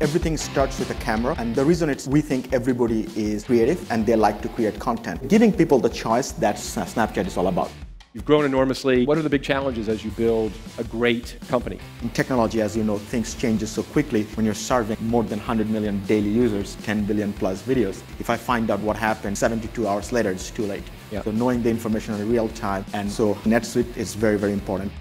Everything starts with a camera, and the reason is we think everybody is creative and they like to create content. Giving people the choice, that's what Snapchat is all about. You've grown enormously. What are the big challenges as you build a great company? In technology, as you know, things change so quickly. When you're serving more than 100 million daily users, 10 billion plus videos, if I find out what happened 72 hours later, it's too late. Yeah. So knowing the information in real time, and so NetSuite is very, very important.